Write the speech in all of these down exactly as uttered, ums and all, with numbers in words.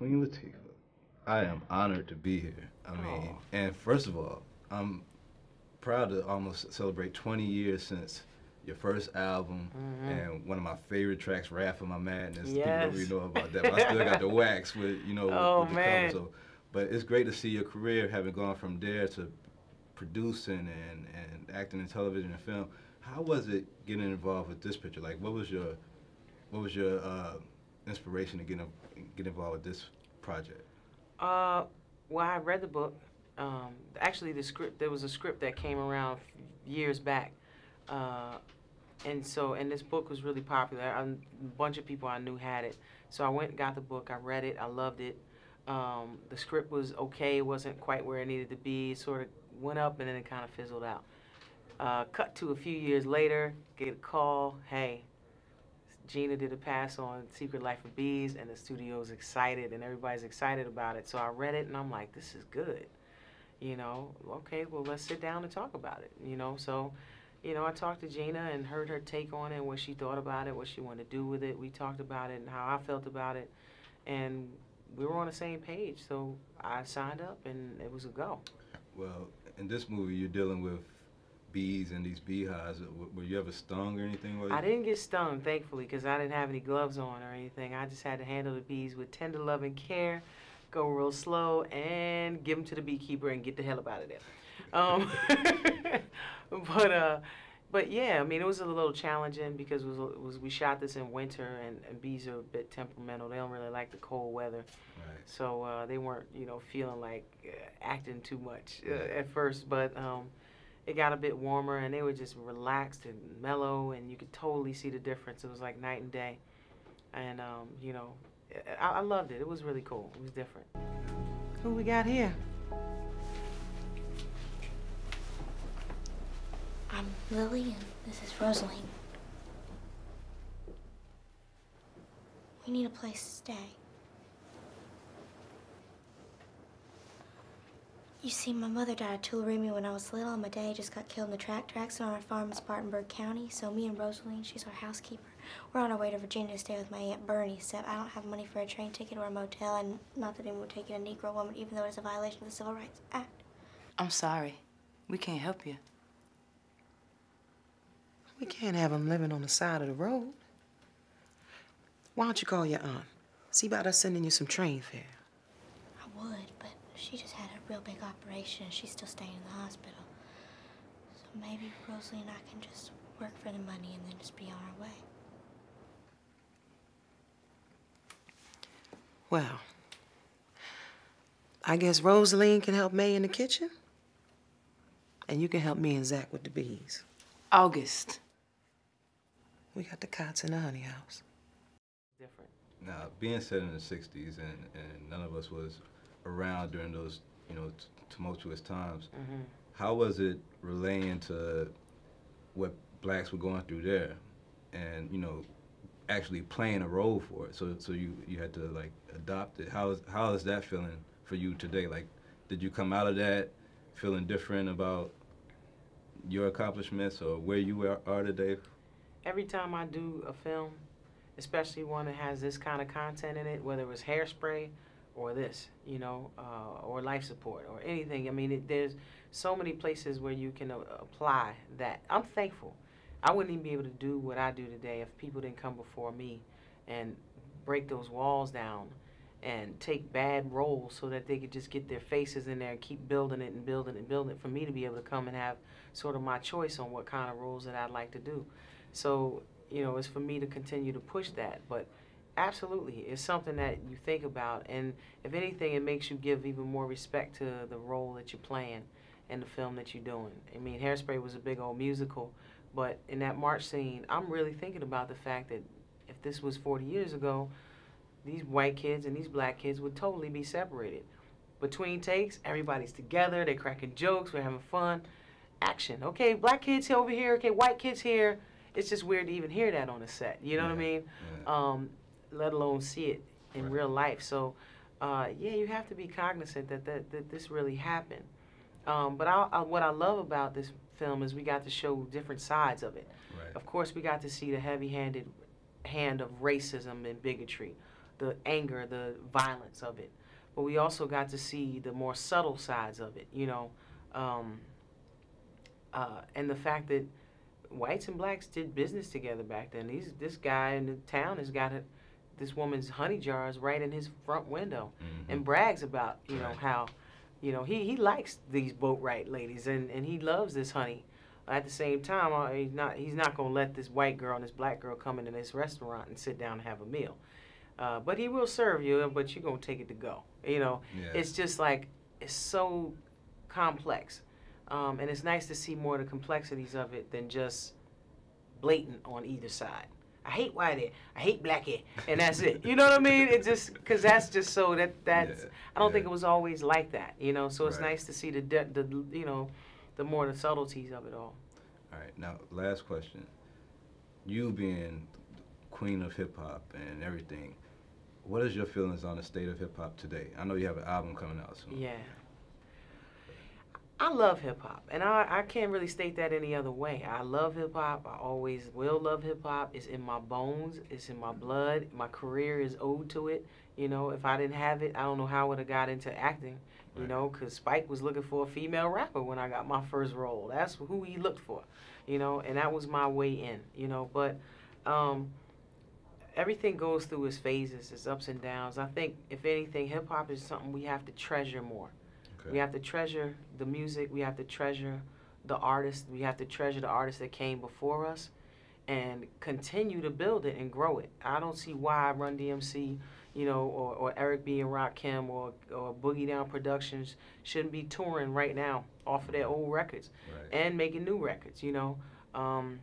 Queen Latifah. I am honored to be here. I mean, oh. and first of all, I'm proud to almost celebrate twenty years since your first album, mm-hmm. and one of my favorite tracks, Wrath of My Madness. Yes. People don't really know about that, but I still got the wax with, you know, oh, with, with the cover. So, but it's great to see your career having gone from there to producing and, and acting in television and film. How was it getting involved with this picture? Like, what was your, what was your uh, inspiration to get, get involved with this project? Uh, well, I read the book. Um, actually, the script, there was a script that came around years back. Uh, and so, and this book was really popular. I, a bunch of people I knew had it. So I went and got the book. I read it. I loved it. Um, the script was okay. It wasn't quite where it needed to be. It sort of went up and then it kind of fizzled out. Uh, cut to a few years later, get a call. Hey, Gina did a pass on Secret Life of Bees, and the studio's excited and everybody's excited about it. So I read it and I'm like, this is good. You know, okay, well, let's sit down and talk about it. You know, so, you know, I talked to Gina and heard her take on it, what she thought about it, what she wanted to do with it. We talked about it and how I felt about it. And we were on the same page, so I signed up and it was a go. Well, in this movie, you're dealing with bees and these beehives. Were you ever stung or anything? I didn't get stung, thankfully, because I didn't have any gloves on or anything. I just had to handle the bees with tender love and care, go real slow, and give them to the beekeeper and get the hell up out of there. Um, but uh, but yeah, I mean, it was a little challenging because it was, it was we shot this in winter, and, and bees are a bit temperamental. They don't really like the cold weather, right. so uh, they weren't, you know, feeling like uh, acting too much uh, at first. But um, it got a bit warmer, and they were just relaxed and mellow, and you could totally see the difference. It was like night and day, and um, you know, I, I loved it. It was really cool. It was different. Who we got here? I'm Lily, and this is Rosaline. We need a place to stay. You see, my mother died of tularemia when I was little, and my dad just got killed in the tractor accident on our farm in Spartanburg County, so me and Rosaline, she's our housekeeper, we're on our way to Virginia to stay with my Aunt Bernie, except I don't have money for a train ticket or a motel, and not that anyone would take in a Negro woman, even though it is a violation of the Civil Rights Act. I'm sorry. We can't help you. We can't have them living on the side of the road. Why don't you call your aunt? See about us sending you some train fare. I would, but she just had a real big operation and she's still staying in the hospital. So maybe Rosalie and I can just work for the money and then just be on our way. Well, I guess Rosaline can help May in the kitchen. And you can help me and Zach with the bees. August. We got the cots in the honey house. Different. Now, being set in the sixties, and, and none of us was around during those, you know, t tumultuous times, mm-hmm. how was it relaying to what blacks were going through there and, you know, actually playing a role for it? So so you, you had to, like, adopt it. How is, how is that feeling for you today? Like, did you come out of that feeling different about your accomplishments or where you are, are today? Every time I do a film, especially one that has this kind of content in it, whether it was Hairspray or this, you know, uh, or Life Support or anything, I mean, it, there's so many places where you can uh, apply that. I'm thankful. I wouldn't even be able to do what I do today if people didn't come before me and break those walls down and take bad roles so that they could just get their faces in there and keep building it and building it and building it for me to be able to come and have sort of my choice on what kind of roles that I'd like to do. So, you know, it's for me to continue to push that. But absolutely, it's something that you think about. And if anything, it makes you give even more respect to the role that you're playing and the film that you're doing. I mean, Hairspray was a big old musical, but in that march scene, I'm really thinking about the fact that if this was forty years ago, these white kids and these black kids would totally be separated. Between takes, everybody's together, they're cracking jokes, we're having fun. Action, okay, black kids over here, okay, white kids here. It's just weird to even hear that on a set, you know yeah, what I mean? Yeah. Um, let alone see it in right. real life. So, uh, yeah, you have to be cognizant that, that, that this really happened. Um, but I, I, what I love about this film is we got to show different sides of it. Right. Of course, we got to see the heavy-handed hand of racism and bigotry. the anger, the violence of it. But we also got to see the more subtle sides of it, you know, um, uh, and the fact that whites and blacks did business together back then. These, this guy in the town has got a, this woman's honey jars right in his front window, mm-hmm. and brags about, you know, how, you know, he, he likes these boat ride ladies, and, and he loves this honey. At the same time, he's not he's not going to let this white girl and this black girl come into this restaurant and sit down and have a meal. Uh, but he will serve you, but you're going to take it to go. You know, yeah. It's just like, it's so complex. Um, and it's nice to see more of the complexities of it than just blatant on either side. I hate white hair. I hate black hair. And that's it. You know what I mean? It just, because that's just so, that that's, yeah. I don't yeah. think it was always like that, you know? So it's right. nice to see the, de- the you know, the more the subtleties of it all. All right, now last question. You being queen of hip hop and everything, what is your feelings on the state of hip hop today? I know you have an album coming out soon. Yeah. I love hip hop, and I, I can't really state that any other way. I love hip hop. I always will love hip hop. It's in my bones. It's in my blood. My career is owed to it. You know, if I didn't have it, I don't know how I would have got into acting. You know, because Spike was looking for a female rapper when I got my first role. That's who he looked for, you know, and that was my way in, you know. But um, everything goes through its phases, its ups and downs. I think, if anything, hip-hop is something we have to treasure more. Okay. We have to treasure the music. We have to treasure the artists. We have to treasure the artists that came before us and continue to build it and grow it. I don't see why Run D M C... you know, or, or Eric B and Rakim or, or Boogie Down Productions shouldn't be touring right now off of their old records right. and making new records, you know. Um,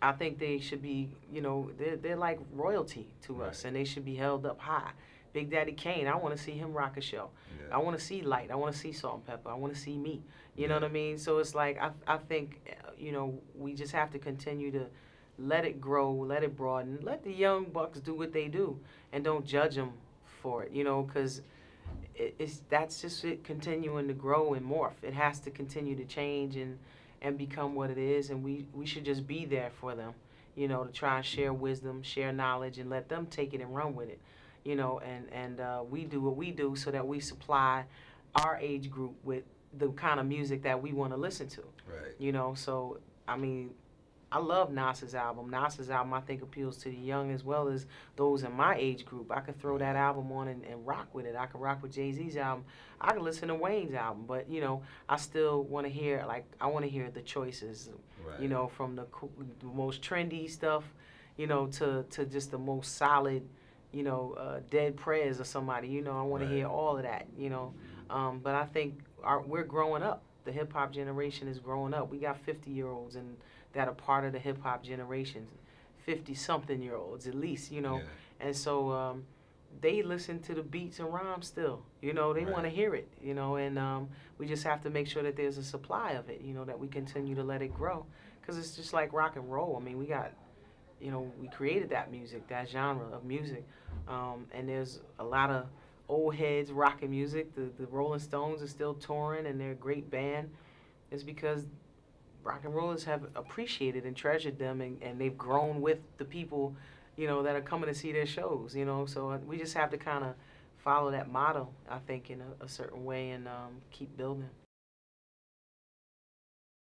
I think they should be, you know, they're, they're like royalty to right. us, and they should be held up high. Big Daddy Kane, I want to see him rock a show. Yeah. I want to see Light. I want to see Salt-N-Pepa. I want to see me. You yeah. know what I mean? So it's like, I, I think, you know, we just have to continue to let it grow, let it broaden, let the young bucks do what they do, and don't judge them for it, you know, because it, it's that's just it continuing to grow and morph. It has to continue to change and, and become what it is, and we, we should just be there for them, you know, to try and share wisdom, share knowledge, and let them take it and run with it, you know, and, and uh, we do what we do so that we supply our age group with the kind of music that we want to listen to, right. you know, so, I mean... I love Nas's album. Nas's album, I think, appeals to the young as well as those in my age group. I could throw that album on and, and rock with it. I could rock with Jay-Z's album. I could listen to Wayne's album. But, you know, I still want to hear, like, I want to hear the choices, right. you know, from the, co- the most trendy stuff, you know, to, to just the most solid, you know, uh, Dead Prez or somebody. You know, I want right. to hear all of that, you know. Um, but I think our, we're growing up. The hip-hop generation is growing up. We got fifty-year-olds and... that are part of the hip-hop generation, fifty-something-year-olds at least, you know. Yeah. And so um, they listen to the beats and rhymes still, you know. They right. want to hear it, you know, and um, we just have to make sure that there's a supply of it, you know, that we continue to let it grow. Because it's just like rock and roll. I mean, we got, you know, we created that music, that genre of music. Um, and there's a lot of old heads rocking music. The, the Rolling Stones are still touring, and they're a great band. It's because... rock and rollers have appreciated and treasured them, and, and they've grown with the people, you know, that are coming to see their shows, you know. So we just have to kind of follow that model, I think, in a, a certain way and um, keep building.